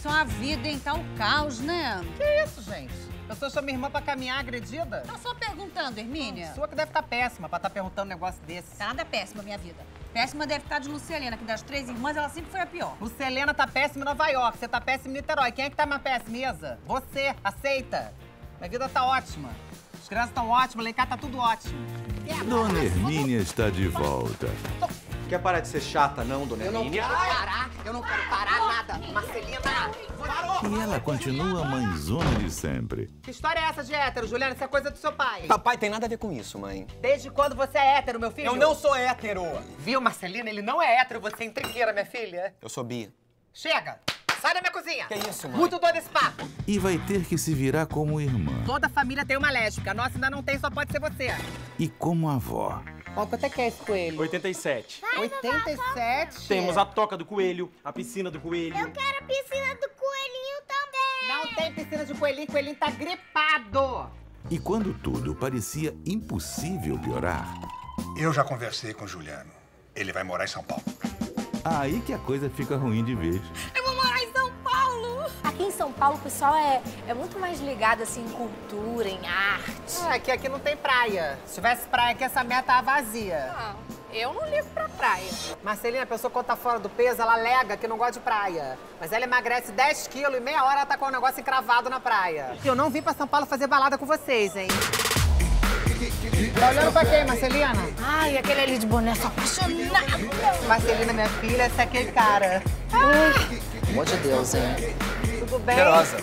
isso é uma vida, hein? Tá um caos, né? Que isso, gente? Eu só chamo minha irmã pra caminhar agredida? Tá só perguntando, Hermínia. Sua que deve estar péssima pra estar perguntando um negócio desse. Tá nada péssima, minha vida. Péssima deve estar de Lucia Helena, que das três irmãs ela sempre foi a pior. Lucia Helena tá péssima em Nova York, você tá péssima em Niterói. Quem é que tá mais péssima, Isa? Você, aceita. Minha vida tá ótima. As crianças estão ótimas, Leica tá tudo ótimo. Dona Hermínia está de volta. Quer parar de ser chata, não, Dona Hermínia? Eu não quero parar nada. Marcelina, parou! E ela continua a mãezona de sempre. Que história é essa de hétero, Juliana? Isso é coisa do seu pai. Papai, tem nada a ver com isso, mãe. Desde quando você é hétero, meu filho? Eu não sou hétero. Viu, Marcelina? Ele não é hétero. Você é intrigueira, minha filha. Eu sou bi. Chega! Sai da minha cozinha! Que isso, mãe? Muito doido esse papo! E vai ter que se virar como irmã. Toda família tem uma lésbica. A nossa ainda não tem, só pode ser você. E como avó. Ó, quanto é que é esse coelho? 87. Vai, 87? Temos a toca do coelho, a piscina do coelho. Eu quero a piscina do coelhinho também. Não tem piscina de coelhinho, o coelhinho tá gripado. E quando tudo parecia impossível piorar... Eu já conversei com o Juliano. Ele vai morar em São Paulo. Aí que a coisa fica ruim de vez. Eu vou morar em São Paulo! Aqui em São Paulo o pessoal é muito mais ligado, assim, em cultura, em arte. É, que aqui não tem praia. Se tivesse praia aqui, essa merda tava vazia. Ah, eu não ligo pra praia. Marcelina, a pessoa quando tá fora do peso, ela alega que não gosta de praia. Mas ela emagrece 10 quilos e meia hora ela tá com o negócio encravado na praia. Eu não vim pra São Paulo fazer balada com vocês, hein? Tá olhando pra quem, Marcelina? Ai, aquele ali de boné, sou apaixonada. Marcelina, minha filha, esse é aquele cara. Pelo amor de Deus, hein? Tudo bem? Cheirosa.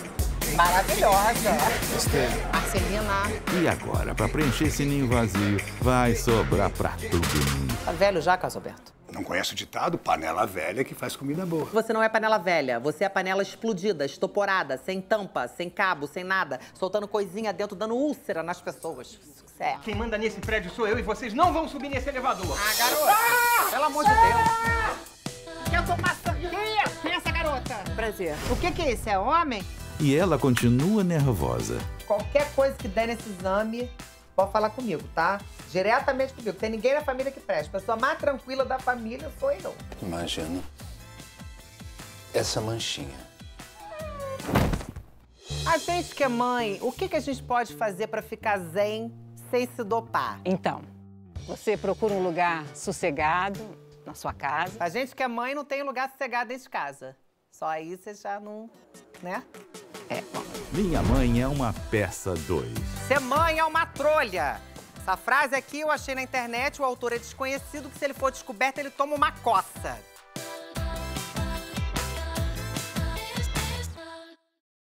Maravilhosa. Gostei. Marcelina. E agora, pra preencher esse ninho vazio, vai sobrar pra tudo. Tá velho já, Carlos Alberto? Não conhece o ditado? Panela velha que faz comida boa. Você não é panela velha, você é panela explodida, estoporada, sem tampa, sem cabo, sem nada, soltando coisinha dentro, dando úlcera nas pessoas. Certo. Quem manda nesse prédio sou eu e vocês não vão subir nesse elevador. Ah, garota! Ah! Pelo amor de Deus! Eu tô passando... Quem é essa garota? Prazer. O que é isso? É homem? E ela continua nervosa. Qualquer coisa que der nesse exame... Pode falar comigo, tá? Diretamente comigo. Tem ninguém na família que preste. A pessoa mais tranquila da família sou eu. Imagina. Essa manchinha. A gente que é mãe, o que a gente pode fazer pra ficar zen sem se dopar? Então, você procura um lugar sossegado na sua casa. A gente que é mãe não tem lugar sossegado dentro de casa. Só aí você já não... né? É, bom. Minha Mãe é Uma Peça 2. Ser mãe é uma trolha. Essa frase aqui eu achei na internet, o autor é desconhecido, que se ele for descoberto, ele toma uma coça.